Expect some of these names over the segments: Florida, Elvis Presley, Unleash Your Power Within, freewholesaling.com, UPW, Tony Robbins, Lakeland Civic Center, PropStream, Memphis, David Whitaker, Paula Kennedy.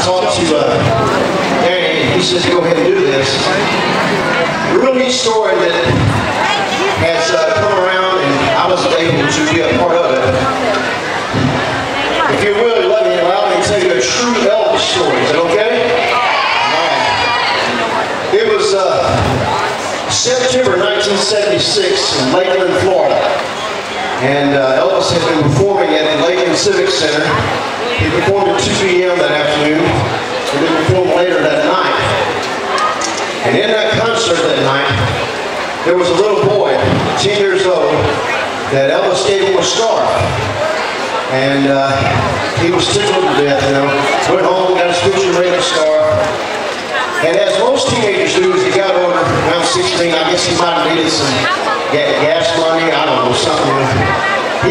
I talked to Darren, and he says, go ahead and do this. Real neat story that has come around, and I was able to be a part of it. If you really love him, allow me to tell you a true Elvis story. Is that okay? It was September 1976 in Lakeland, Florida, and Elvis had been performing at the Lakeland Civic Center. He performed at 2 p.m. that afternoon, and then performed later that night. And in that concert that night, there was a little boy, 10 years old, that Elvis gave him a scarf, and he was tickled to death. You know, went home, got his picture made of a scarf. And as most teenagers do, if you got older, around 16, I guess he might have needed some gas money, I don't know, something.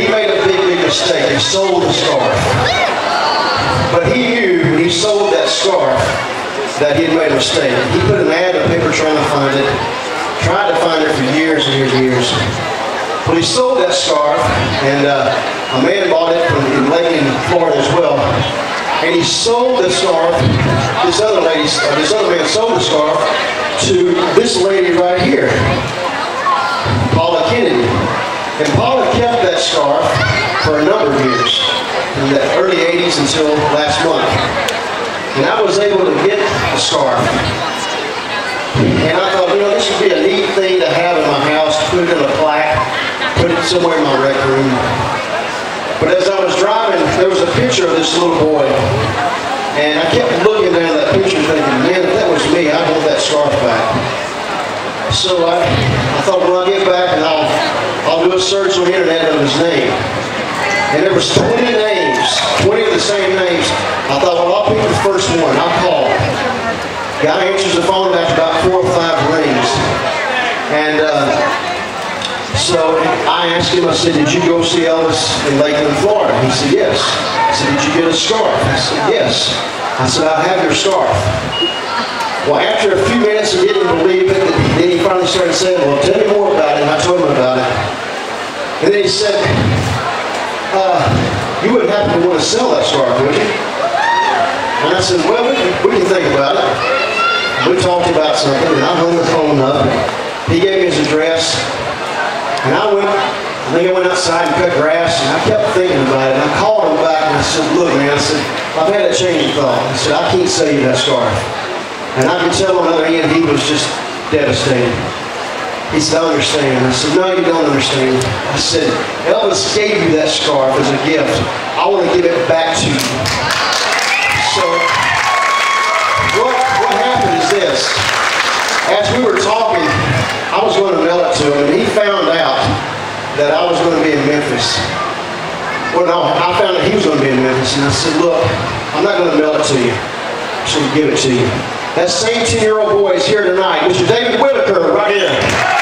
He made a big, big mistake. He sold the scarf. But he knew when he sold that scarf that he had made a mistake. He put an ad in the paper trying to find it, tried to find it for years and years and years. But he sold that scarf, and a man bought it in Lakeland, Florida as well. And he sold the scarf, this other man sold the scarf to this lady right here, Paula Kennedy. And Paula kept that scarf for a number of years, from the early 80s until last month. And I was able to get the scarf. And I thought, you know, this would be a neat thing to have in my house, to put it in a plaque, put it somewhere in my rec room. But as I was driving, there was a picture of this little boy, and I kept looking down at that picture thinking, man, if that was me, I'd want that scarf back. So I thought, well, I'll get back and I'll do a search on the internet of his name. And there was 20 names, 20 of the same names. I thought, well, I'll pick the first one. I'll call. Guy answers the phone after about 4 or 5 rings. And so I asked him, I said, did you go see Elvis in Lakeland, Florida? He said, yes. I said, did you get a scarf? I said, yes. I said, I have your scarf. Well, after a few minutes he didn't believe it, then he finally started saying, well, tell me more about it, and I told him about it. And then he said, you wouldn't happen to want to sell that scarf, would you? And I said, well, what do you think about it? We talked about something, and I hung the phone up. He gave me his address. And I think I went outside and cut grass, and I kept thinking about it. And I called him back, and I said, look, man, I said, I've had a change of thought. I said, I can't sell you that scarf. And I could tell on the other hand, he was just devastated. He said, I understand. I said, no, you don't understand. I said, Elvis gave you that scarf as a gift. I want to give it back to you. So what happened is this. As we were talking, I was going to mail it to him, and he found out that I was going to be in Memphis. Well, no, I found out he was going to be in Memphis, and I said, look, I'm not going to mail it to you. I should give it to you. That same 10-year-old boy is here tonight, Mr. David Whitaker, right here.